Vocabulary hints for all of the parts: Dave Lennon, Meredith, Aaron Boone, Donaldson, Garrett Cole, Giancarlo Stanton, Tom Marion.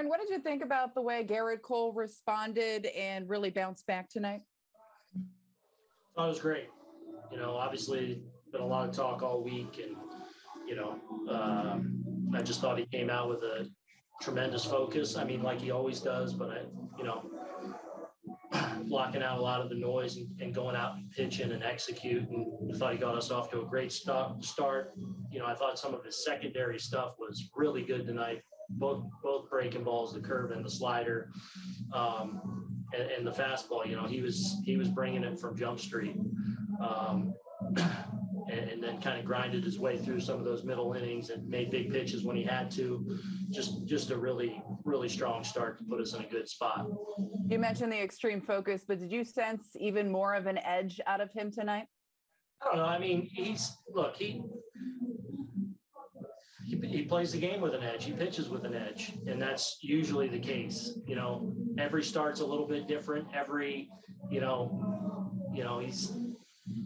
Aaron, what did you think about the way Garrett Cole responded and really bounced back tonight? Oh, it was great. You know, obviously been a lot of talk all week, and, you know, I just thought he came out with a tremendous focus. I mean, like he always does, but blocking out a lot of the noise and going out and pitching and executing. I thought he got us off to a great start. You know, I thought some of his secondary stuff was really good tonight. Both breaking balls, the curve and the slider, and the fastball. You know, he was bringing it from Jump Street, and then kind of grinded his way through some of those middle innings and made big pitches when he had to. Just a really, really strong start to put us in a good spot. You mentioned the extreme focus, but did you sense even more of an edge out of him tonight? I don't know. I mean, he plays the game with an edge. He pitches with an edge, and that's usually the case. You know, every start's a little bit different. Every, he's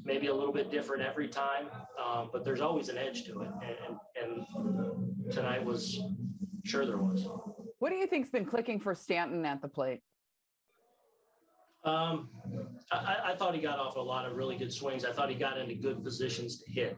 maybe a little bit different every time, but there's always an edge to it. And tonight was sure there was. What do you think's been clicking for Stanton at the plate? I thought he got off a lot of really good swings. I thought he got into good positions to hit.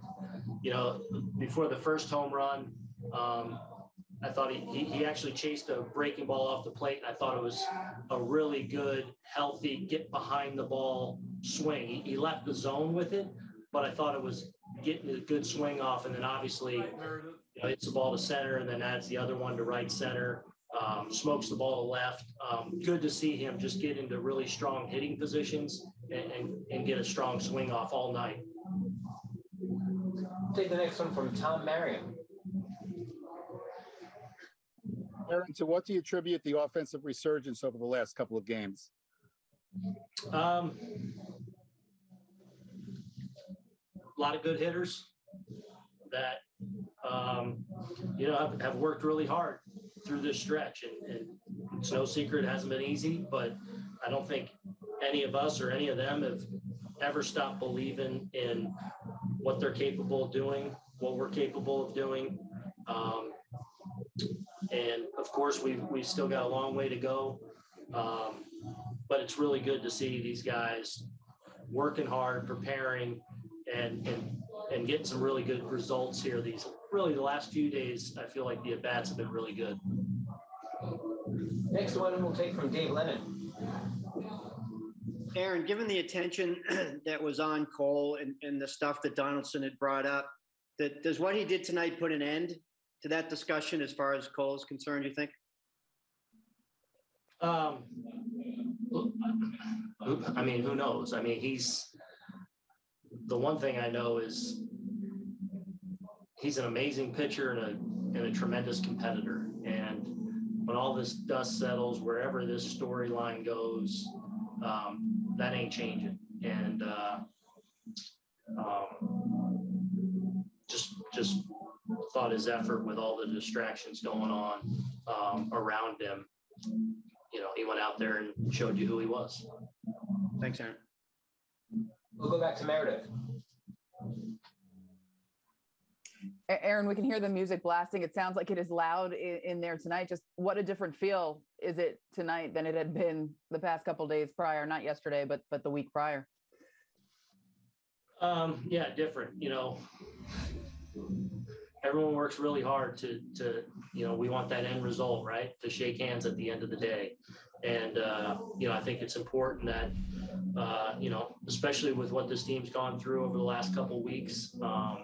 You know, before the first home run, I thought he actually chased a breaking ball off the plate, and I thought it was a really good, healthy, get behind the ball swing. He left the zone with it, but I thought it was getting a good swing off, and then obviously hits the ball to center, and then adds the other one to right center. Smokes the ball to left. Good to see him just get into really strong hitting positions and get a strong swing off all night. Take the next one from Tom Marion. Aaron, to what do you attribute the offensive resurgence over the last couple of games? A lot of good hitters that have worked really hard through this stretch, and it's no secret it hasn't been easy, but I don't think any of us or any of them have ever stopped believing in what they're capable of doing, what we're capable of doing. And of course we've still got a long way to go. But it's really good to see these guys working hard, preparing, and getting some really good results here. The last few days, I feel like the at-bats have been really good. Next one we'll take from Dave Lennon. Aaron, given the attention that was on Cole and the stuff that Donaldson had brought up, does what he did tonight put an end to that discussion as far as Cole is concerned, you think? I mean, who knows? I mean, the one thing I know is he's an amazing pitcher and a tremendous competitor. And when all this dust settles, wherever this storyline goes, that ain't changing. And just thought his effort with all the distractions going on around him, you know, he went out there and showed you who he was. Thanks, Aaron. We'll go back to Meredith. Aaron, we can hear the music blasting. It sounds like it is loud in there tonight. Just what a different feel is it tonight than it had been the past couple of days prior, not yesterday, but the week prior. Yeah, different. You know, everyone works really hard to we want that end result, right? To shake hands at the end of the day. And, I think it's important that, especially with what this team's gone through over the last couple of weeks, to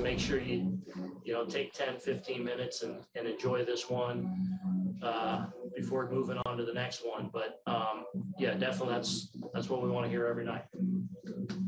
make sure you take 10, 15 minutes and enjoy this one before moving on to the next one. But, definitely that's what we want to hear every night.